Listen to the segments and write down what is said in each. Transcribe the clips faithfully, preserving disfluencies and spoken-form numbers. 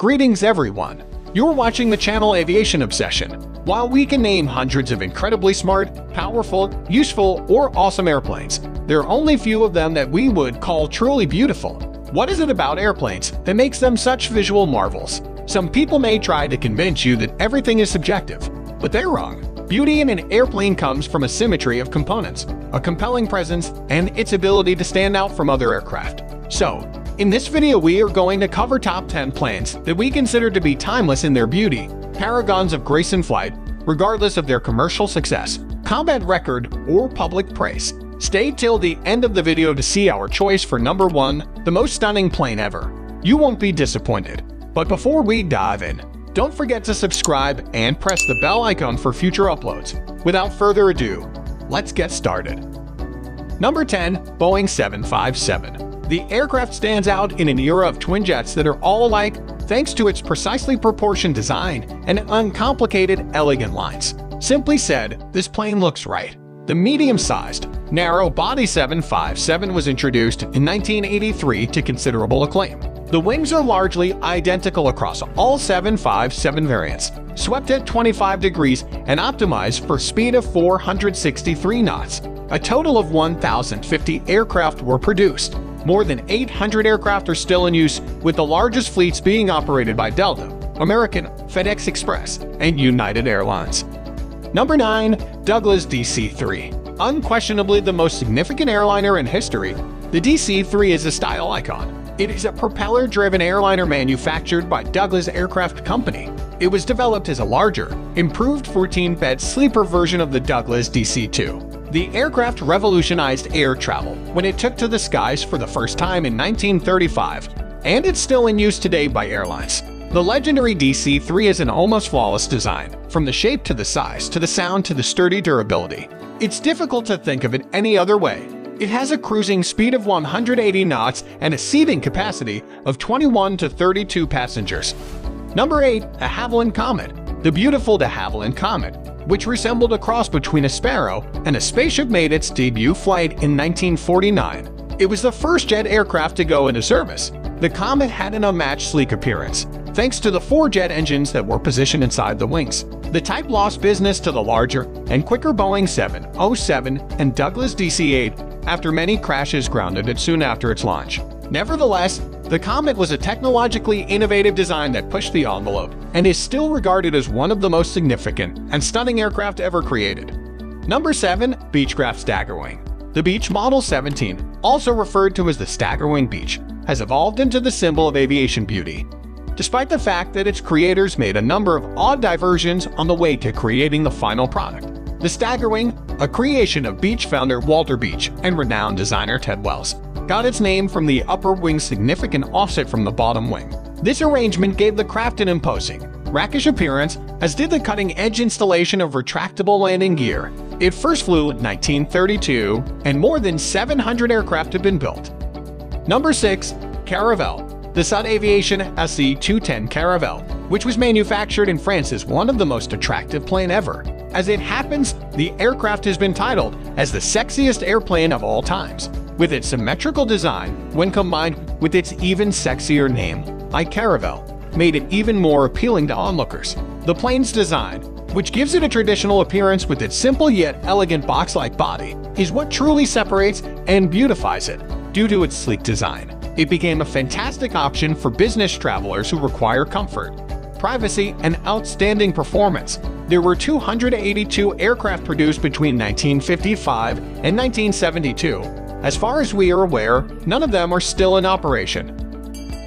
Greetings everyone! You're watching the channel Aviation Obsession. While we can name hundreds of incredibly smart, powerful, useful, or awesome airplanes, there are only few of them that we would call truly beautiful. What is it about airplanes that makes them such visual marvels? Some people may try to convince you that everything is subjective, but they're wrong. Beauty in an airplane comes from a symmetry of components, a compelling presence, and its ability to stand out from other aircraft. So, in this video we are going to cover top ten planes that we consider to be timeless in their beauty, paragons of grace in flight, regardless of their commercial success, combat record, or public praise. Stay till the end of the video to see our choice for number one, the most stunning plane ever. You won't be disappointed. But before we dive in, don't forget to subscribe and press the bell icon for future uploads. Without further ado, let's get started. Number ten. Boeing seven fifty-seven. The aircraft stands out in an era of twin jets that are all alike thanks to its precisely proportioned design and uncomplicated, elegant lines. Simply said, this plane looks right. The medium-sized, narrow-body seven fifty-seven was introduced in nineteen eighty-three to considerable acclaim. The wings are largely identical across all seven fifty-seven variants, swept at twenty-five degrees and optimized for speed of four hundred sixty-three knots. A total of one thousand fifty aircraft were produced. More than eight hundred aircraft are still in use, with the largest fleets being operated by Delta, American, FedEx Express, and United Airlines. Number nine. Douglas D C three. Unquestionably the most significant airliner in history, the D C three is a style icon. It is a propeller-driven airliner manufactured by Douglas Aircraft Company. It was developed as a larger, improved fourteen-bed sleeper version of the Douglas D C two. The aircraft revolutionized air travel when it took to the skies for the first time in nineteen thirty-five, and it's still in use today by airlines. The legendary D C three is an almost flawless design, from the shape to the size to the sound to the sturdy durability. It's difficult to think of it any other way. It has a cruising speed of one hundred eighty knots and a seating capacity of twenty-one to thirty-two passengers. Number eight. De Havilland Comet. The beautiful de Havilland Comet, which resembled a cross between a sparrow and a spaceship, made its debut flight in nineteen forty-nine. It was the first jet aircraft to go into service. The Comet had an unmatched sleek appearance, thanks to the four jet engines that were positioned inside the wings. The type lost business to the larger and quicker Boeing seven oh seven and Douglas D C eight after many crashes grounded it soon after its launch. Nevertheless, the Comet was a technologically innovative design that pushed the envelope and is still regarded as one of the most significant and stunning aircraft ever created. Number seven. Beechcraft Staggerwing. The Beech Model seventeen, also referred to as the Staggerwing Beech, has evolved into the symbol of aviation beauty. Despite the fact that its creators made a number of odd diversions on the way to creating the final product, the Staggerwing, a creation of Beech founder Walter Beech and renowned designer Ted Wells, got its name from the upper wing's significant offset from the bottom wing. This arrangement gave the craft an imposing, rakish appearance, as did the cutting-edge installation of retractable landing gear. It first flew in nineteen thirty-two, and more than seven hundred aircraft have been built. Number six. Caravelle. The Sud Aviation S C two ten Caravelle, which was manufactured in France, is one of the most attractive plane ever. As it happens, the aircraft has been titled as the sexiest airplane of all times, with its symmetrical design, when combined with its even sexier name, iCaravelle, made it even more appealing to onlookers. The plane's design, which gives it a traditional appearance with its simple yet elegant box-like body, is what truly separates and beautifies it. Due to its sleek design, it became a fantastic option for business travelers who require comfort, privacy, and outstanding performance. There were two hundred eighty-two aircraft produced between nineteen fifty-five and nineteen seventy-two. As far as we are aware, none of them are still in operation.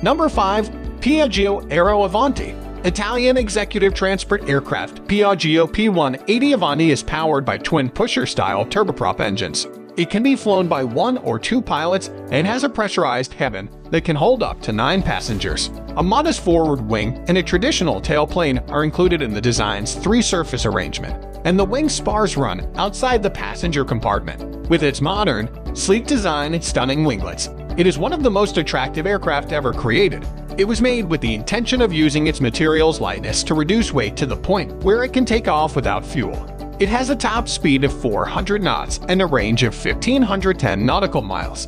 Number five. Piaggio Aero Avanti. Italian executive transport aircraft Piaggio P one eighty Avanti is powered by twin pusher-style turboprop engines. It can be flown by one or two pilots and has a pressurized cabin that can hold up to nine passengers. A modest forward wing and a traditional tailplane are included in the design's three-surface arrangement, and the wing spars run outside the passenger compartment. With its modern, sleek design and stunning winglets, it is one of the most attractive aircraft ever created. It was made with the intention of using its material's lightness to reduce weight to the point where it can take off without fuel. It has a top speed of four hundred knots and a range of fifteen hundred ten nautical miles.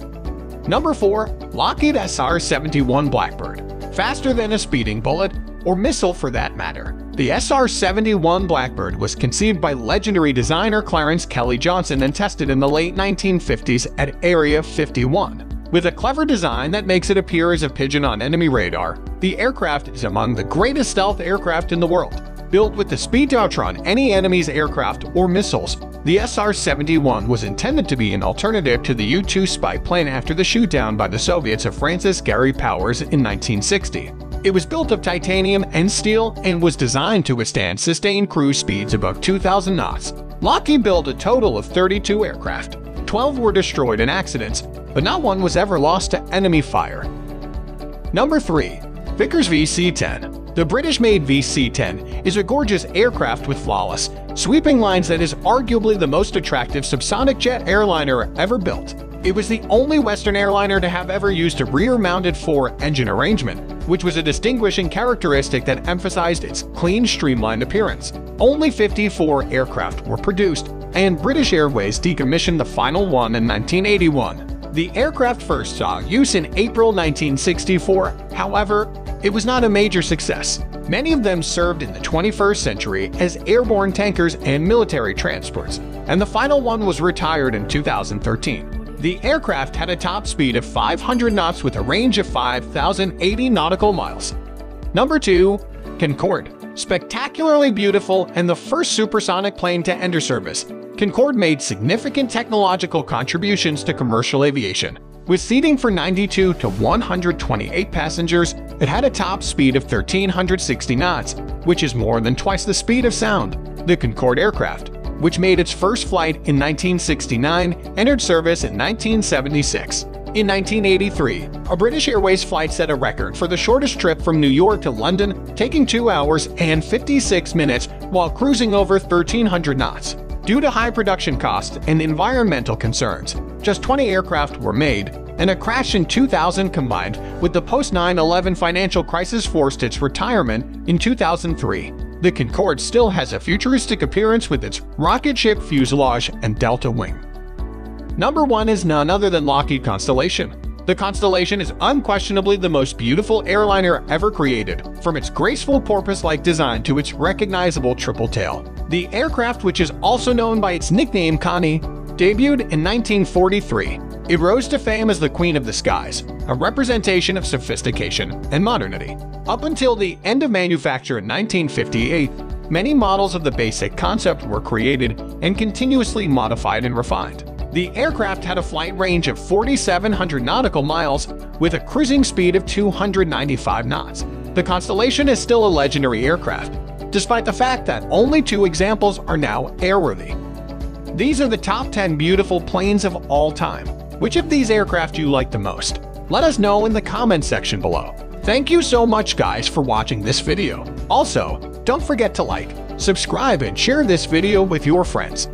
Number four. Lockheed S R seventy-one Blackbird. faster than a speeding bullet, or missile for that matter. The S R seventy-one Blackbird was conceived by legendary designer Clarence Kelly Johnson and tested in the late nineteen fifties at Area fifty-one. With a clever design that makes it appear as a pigeon on enemy radar, the aircraft is among the greatest stealth aircraft in the world. Built with the speed to outrun any enemy's aircraft or missiles, the S R seventy-one was intended to be an alternative to the U two spy plane after the shootdown by the Soviets of Francis Gary Powers in nineteen sixty. It was built of titanium and steel and was designed to withstand sustained cruise speeds above two thousand knots. Lockheed built a total of thirty-two aircraft. twelve were destroyed in accidents, but not one was ever lost to enemy fire. Number three. Vickers V C ten. The British-made V C ten is a gorgeous aircraft with flawless, sweeping lines that is arguably the most attractive subsonic jet airliner ever built. It was the only Western airliner to have ever used a rear-mounted four-engine arrangement, which was a distinguishing characteristic that emphasized its clean, streamlined appearance. Only fifty-four aircraft were produced, and British Airways decommissioned the final one in nineteen eighty-one. The aircraft first saw use in April nineteen sixty-four. However, it was not a major success. Many of them served in the twenty-first century as airborne tankers and military transports, and the final one was retired in two thousand thirteen. The aircraft had a top speed of five hundred knots with a range of five thousand eighty nautical miles. Number two. Concorde. Spectacularly beautiful and the first supersonic plane to enter service, Concorde made significant technological contributions to commercial aviation. With seating for ninety-two to one hundred twenty-eight passengers, it had a top speed of one thousand three hundred sixty knots, which is more than twice the speed of sound. The Concorde aircraft, which made its first flight in nineteen sixty-nine, entered service in nineteen seventy-six. In nineteen eighty-three, a British Airways flight set a record for the shortest trip from New York to London, taking two hours and fifty-six minutes while cruising over one thousand three hundred knots. Due to high production costs and environmental concerns, just twenty aircraft were made, and a crash in two thousand combined with the post nine eleven financial crisis forced its retirement in two thousand three. The Concorde still has a futuristic appearance with its rocket ship fuselage and delta wing. Number one is none other than Lockheed Constellation. The Constellation is unquestionably the most beautiful airliner ever created, from its graceful porpoise-like design to its recognizable triple tail. The aircraft, which is also known by its nickname Connie, debuted in nineteen forty-three. It rose to fame as the Queen of the Skies, a representation of sophistication and modernity. Up until the end of manufacture in nineteen fifty-eight, many models of the basic concept were created and continuously modified and refined. The aircraft had a flight range of four thousand seven hundred nautical miles with a cruising speed of two hundred ninety-five knots. The Constellation is still a legendary aircraft, despite the fact that only two examples are now airworthy. These are the top ten beautiful planes of all time. Which of these aircraft you like the most? Let us know in the comments section below. Thank you so much guys for watching this video. Also, don't forget to like, subscribe, and share this video with your friends.